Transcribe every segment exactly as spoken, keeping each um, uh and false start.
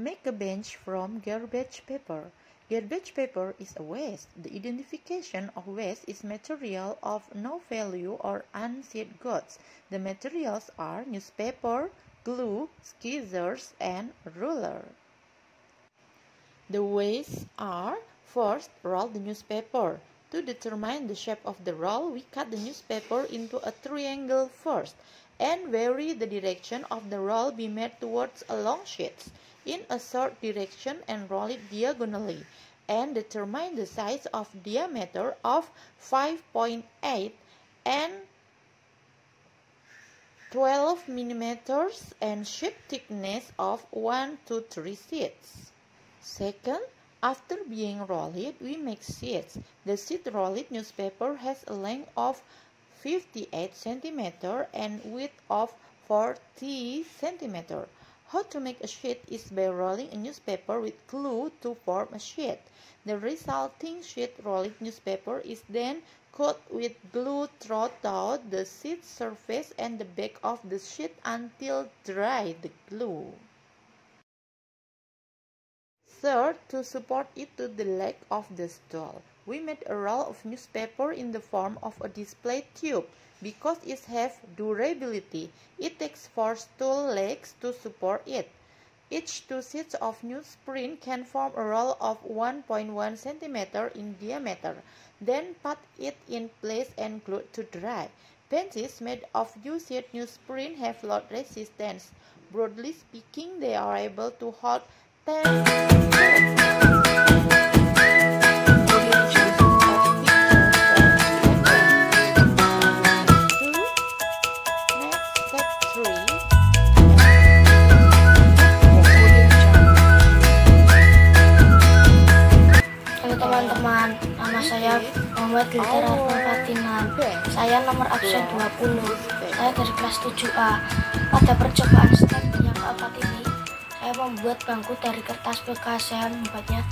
Make a bench from garbage paper. Garbage paper is a waste. The identification of waste is material of no value or unsaid goods. The materials are newspaper, glue, scissors, and ruler. The wastes are: first, roll the newspaper. To determine the shape of the roll, we cut the newspaper into a triangle first and vary the direction of the roll be made towards a long sheet in a short direction and roll it diagonally, and determine the size of diameter of five point eight and twelve millimeters and sheet thickness of one to three sheets. Second, after being rolled, we make sheets. The sheet rolled newspaper has a length of fifty-eight centimeters and width of forty centimeters. How to make a sheet is by rolling a newspaper with glue to form a sheet. The resulting sheet rolled newspaper is then coat with glue throughout the sheet surface and the back of the sheet until dry the glue. Third, to support it to the leg of the stool, we made a roll of newspaper in the form of a display tube. Because it has durability, it takes four stool legs to support it. Each two sheets of newsprint can form a roll of one point one centimeters in diameter. Then pat it in place and glue to dry. Benches made of U-shaped newsprint have load resistance. Broadly speaking, they are able to hold ten. Teman-teman, nama saya Muhammad Gilteraf Fatinan. Saya nomor absen dua puluh. Saya dari kelas tujuh A. Pada percobaan step yang keempat ini, saya membuat bangku dari kertas bekas. Saya membuatnya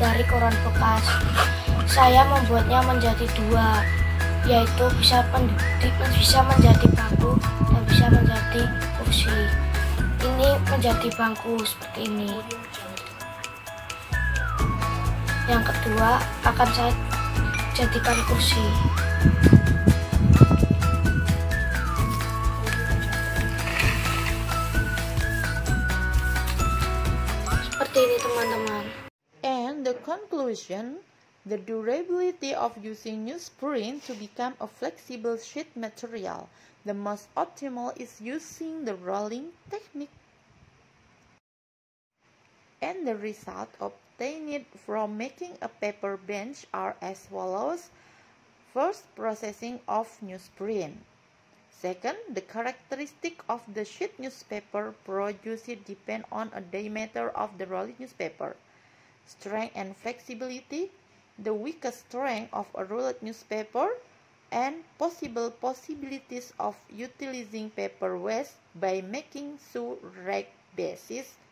dari koran bekas. Saya membuatnya menjadi dua, yaitu bisa bisa menjadi bangku dan bisa menjadi kursi. Ini menjadi bangku seperti ini. Yang kedua akan saya jadikan kursi. Seperti ini teman-teman. And the conclusion, the durability of using newsprint to become a flexible sheet material. The most optimal is using the rolling technique. And the result obtained from making a paper bench are as follows. First, processing of newsprint. Second, the characteristic of the sheet newspaper produced depend on a diameter of the rolled newspaper. Strength and flexibility, the weakest strength of a rolled newspaper, and possible possibilities of utilizing paper waste by making shoe rack bases.